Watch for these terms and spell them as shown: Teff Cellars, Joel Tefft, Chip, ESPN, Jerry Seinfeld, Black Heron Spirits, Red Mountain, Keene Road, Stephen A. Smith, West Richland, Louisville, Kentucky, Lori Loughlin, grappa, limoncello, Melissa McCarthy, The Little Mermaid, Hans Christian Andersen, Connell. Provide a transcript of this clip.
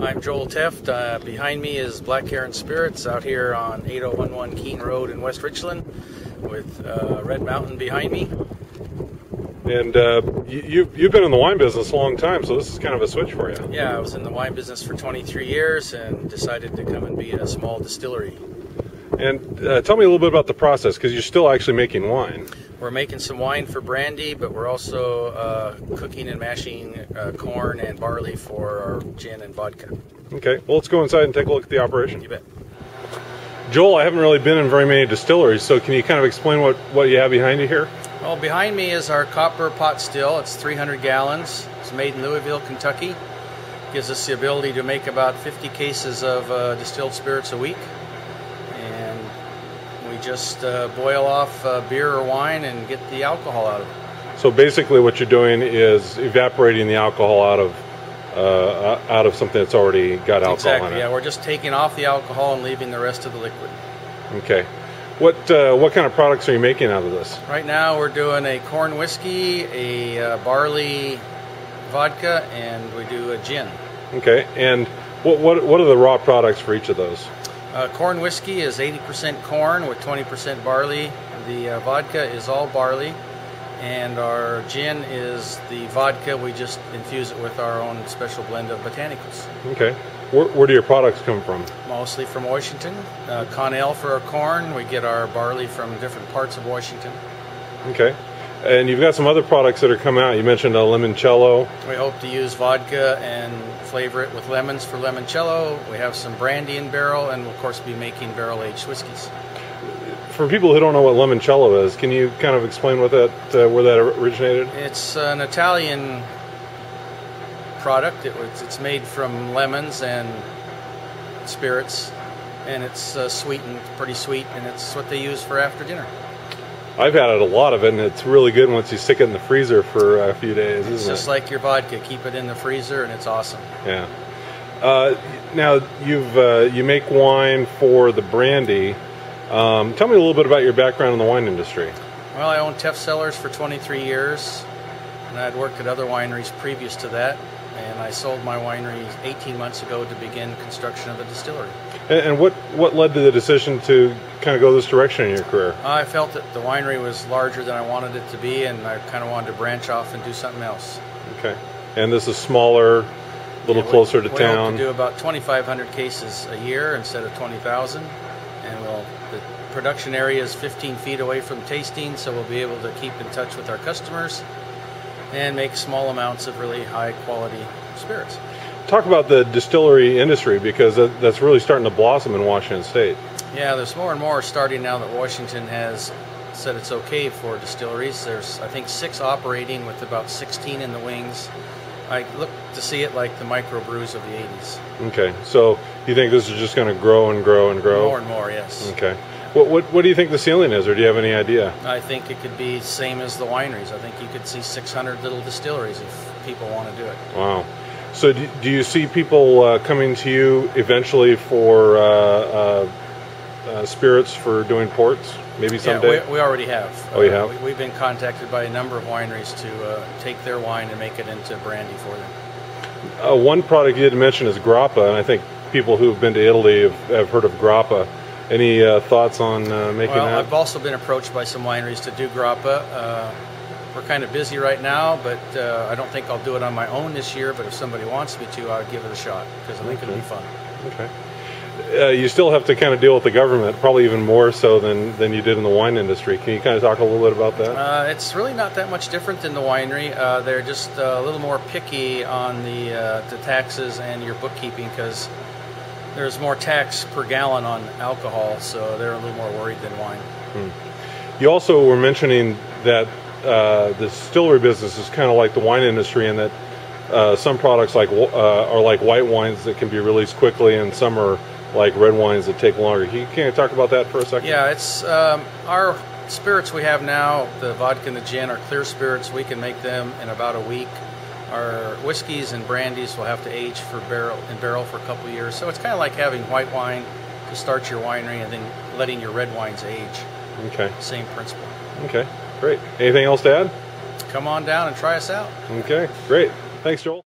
I'm Joel Tefft. Behind me is Black Heron Spirits out here on 8011 Keene Road in West Richland with Red Mountain behind me. And you've been in the wine business a long time, so this is kind of a switch for you. Yeah, I was in the wine business for 23 years and decided to come and be a small distillery. And tell me a little bit about the process, because you're still actually making wine. We're making some wine for brandy, but we're also cooking and mashing corn and barley for our gin and vodka. Okay, well, let's go inside and take a look at the operation. You bet. Joel, I haven't really been in very many distilleries, so can you kind of explain what you have behind you here? Well, behind me is our copper pot still. It's 300 gallons. It's made in Louisville, Kentucky. It gives us the ability to make about 50 cases of distilled spirits a week. And we just boil off beer or wine and get the alcohol out of it. So basically what you're doing is evaporating the alcohol out of something that's already got alcohol on it. Yeah, we're just taking off the alcohol and leaving the rest of the liquid. Okay. What kind of products are you making out of this? Right now we're doing a corn whiskey, a barley vodka, and we do a gin. Okay. And what are the raw products for each of those? Corn whiskey is 80% corn with 20% barley. The vodka is all barley. And our gin is the vodka. We just infuse it with our own special blend of botanicals. Okay. Where do your products come from? Mostly from Washington. Connell for our corn. We get our barley from different parts of Washington. Okay. And you've got some other products that are coming out. You mentioned a limoncello. We hope to use vodka and flavor it with lemons for limoncello. We have some brandy in barrel, and we'll, of course, be making barrel-aged whiskeys. For people who don't know what limoncello is, can you kind of explain what that, where that originated? It's an Italian product. It's made from lemons and spirits, and it's sweetened, pretty sweet, and it's what they use for after dinner. I've had it, a lot of it, and it's really good once you stick it in the freezer for a few days. It's just like your vodka. Keep it in the freezer, and it's awesome. Yeah. Now you make wine for the brandy. Tell me a little bit about your background in the wine industry. Well, I owned Teff Cellars for 23 years, and I'd worked at other wineries previous to that, and I sold my winery 18 months ago to begin construction of a distillery. And what led to the decision to kind of go this direction in your career? I felt that the winery was larger than I wanted it to be, and I kind of wanted to branch off and do something else. Okay. And this is smaller, a little closer to town? We hope to do about 2,500 cases a year instead of 20,000. And the production area is 15 feet away from tasting, so we'll be able to keep in touch with our customers and make small amounts of really high-quality spirits. Talk about the distillery industry, because that's really starting to blossom in Washington State. Yeah, there's more and more starting now that Washington has said it's okay for distilleries. There's, I think, 6 operating with about 16 in the wings. I look to see it like the microbrews of the 80s. Okay, so you think this is just going to grow and grow and grow? More and more, yes. Okay. What do you think the ceiling is, or do you have any idea? I think it could be same as the wineries. I think you could see 600 little distilleries if people want to do it. Wow. So do you see people coming to you eventually for spirits for doing ports? Maybe someday? Yeah, we already have. Oh, you have? We've been contacted by a number of wineries to take their wine and make it into brandy for them. One product you didn't mention is grappa, and I think people who have been to Italy have heard of grappa. Any thoughts on making that? Well, I've also been approached by some wineries to do grappa. We're kind of busy right now, but I don't think I'll do it on my own this year, but if somebody wants me to, I would give it a shot, because I think it'll be fun. Okay. You still have to kind of deal with the government, probably even more so than you did in the wine industry. Can you kind of talk a little bit about that? It's really not that much different than the winery. They're just a little more picky on the taxes and your bookkeeping, because there's more tax per gallon on alcohol, so they're a little more worried than wine. Hmm. You also were mentioning that the distillery business is kind of like the wine industry, in that some products are like white wines that can be released quickly, and some are like red wines that take longer. Can you talk about that for a second? Yeah, it's our spirits we have now, the vodka and the gin, are clear spirits. We can make them in about a week. Our whiskeys and brandies will have to age in barrel for a couple of years. So it's kind of like having white wine to start your winery and then letting your red wines age. Okay. Same principle. Okay, great. Anything else to add? Come on down and try us out. Okay, great. Thanks, Joel.